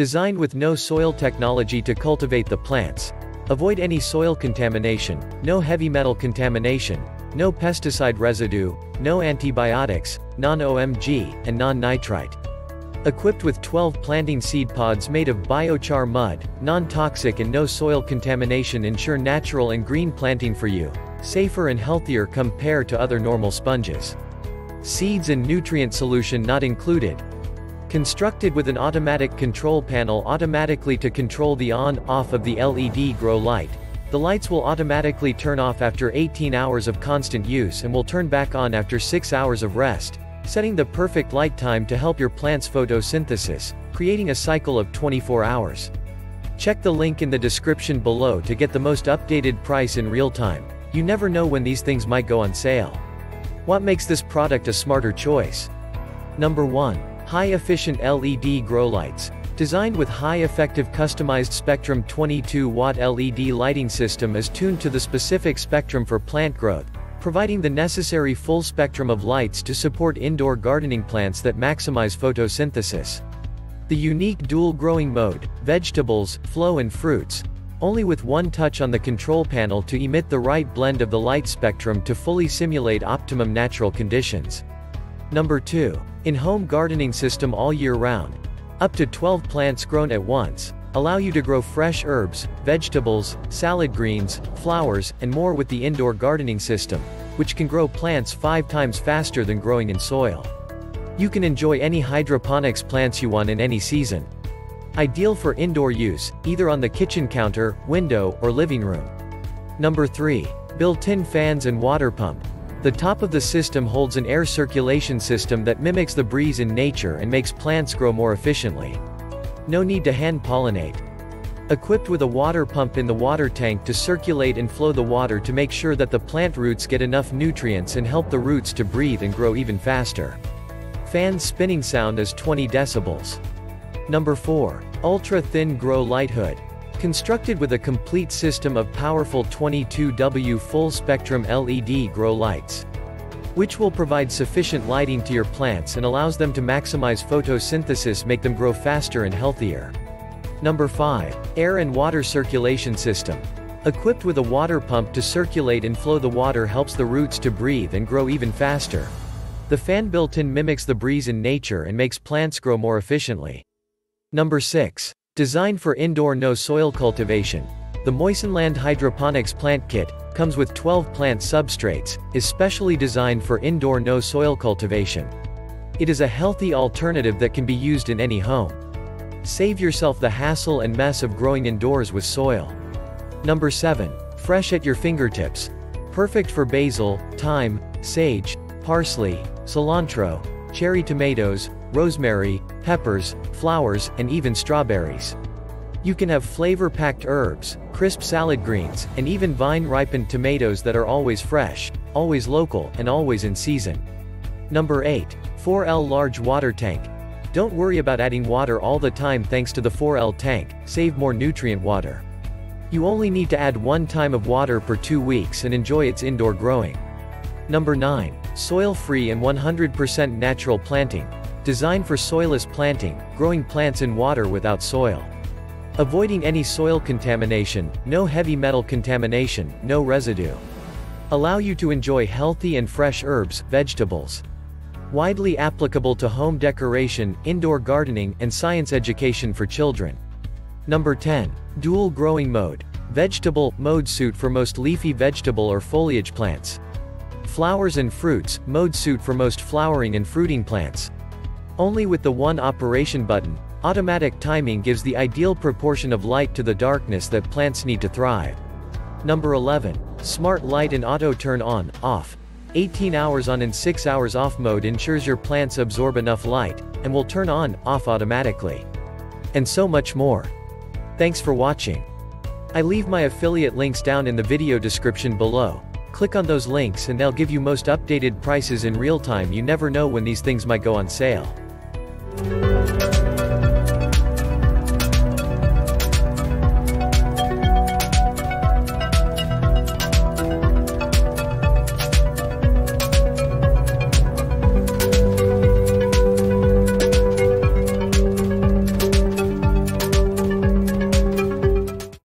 Designed with no soil technology to cultivate the plants. Avoid any soil contamination, no heavy metal contamination, no pesticide residue, no antibiotics, non-OMG, and non-nitrite. Equipped with 12 planting seed pods made of biochar mud, non-toxic and no soil contamination ensure natural and green planting for you, safer and healthier compared to other normal sponges. Seeds and nutrient solution not included. Constructed with an automatic control panel automatically to control the on/off of the LED grow light. The lights will automatically turn off after 18 hours of constant use and will turn back on after 6 hours of rest, setting the perfect light time to help your plant's photosynthesis, creating a cycle of 24 hours. Check the link in the description below to get the most updated price in real time. You never know when these things might go on sale. What makes this product a smarter choice? Number 1. High-efficient LED grow lights. Designed with high-effective customized spectrum 22-watt LED lighting system is tuned to the specific spectrum for plant growth, providing the necessary full spectrum of lights to support indoor gardening plants that maximize photosynthesis. The unique dual growing mode, vegetables, flow and fruits, only with one touch on the control panel to emit the right blend of the light spectrum to fully simulate optimum natural conditions. Number 2. In-home gardening system all year round. Up to 12 plants grown at once, allow you to grow fresh herbs, vegetables, salad greens, flowers, and more with the indoor gardening system, which can grow plants 5 times faster than growing in soil. You can enjoy any hydroponics plants you want in any season. Ideal for indoor use, either on the kitchen counter, window, or living room. Number 3. Built-in fans and water pump. The top of the system holds an air circulation system that mimics the breeze in nature and makes plants grow more efficiently. No need to hand-pollinate. Equipped with a water pump in the water tank to circulate and flow the water to make sure that the plant roots get enough nutrients and help the roots to breathe and grow even faster. Fan spinning sound is 20 decibels. Number 4. Ultra-thin grow light hood. Constructed with a complete system of powerful 22W full-spectrum LED grow lights, which will provide sufficient lighting to your plants and allows them to maximize photosynthesis, make them grow faster and healthier. Number 5. Air and water circulation system. Equipped with a water pump to circulate and flow the water helps the roots to breathe and grow even faster. The fan built-in mimics the breeze in nature and makes plants grow more efficiently. Number 6. Designed for indoor no-soil cultivation, the Moistenland Hydroponics Plant Kit, comes with 12 plant substrates, is specially designed for indoor no-soil cultivation. It is a healthy alternative that can be used in any home. Save yourself the hassle and mess of growing indoors with soil. Number 7. Fresh at your fingertips. Perfect for basil, thyme, sage, parsley, cilantro, cherry tomatoes, rosemary, peppers, flowers, and even strawberries. You can have flavor-packed herbs, crisp salad greens, and even vine-ripened tomatoes that are always fresh, always local, and always in season. Number 8. 4L large water tank. Don't worry about adding water all the time thanks to the 4L tank, save more nutrient water. You only need to add 1 time of water per 2 weeks and enjoy its indoor growing. Number 9. Soil-free and 100% natural planting. Designed for soilless planting, growing plants in water without soil. Avoiding any soil contamination, no heavy metal contamination, no residue. Allow you to enjoy healthy and fresh herbs, vegetables. Widely applicable to home decoration, indoor gardening, and science education for children. Number 10. Dual growing mode. Vegetable mode suit for most leafy vegetable or foliage plants. Flowers and fruits mode suit for most flowering and fruiting plants. Only with the one operation button, automatic timing gives the ideal proportion of light to the darkness that plants need to thrive. Number 11. Smart light and auto turn on, off. 18 hours on and 6 hours off mode ensures your plants absorb enough light, and will turn on, off automatically. And so much more. Thanks for watching. I leave my affiliate links down in the video description below. Click on those links and they'll give you most updated prices in real time. You never know when these things might go on sale.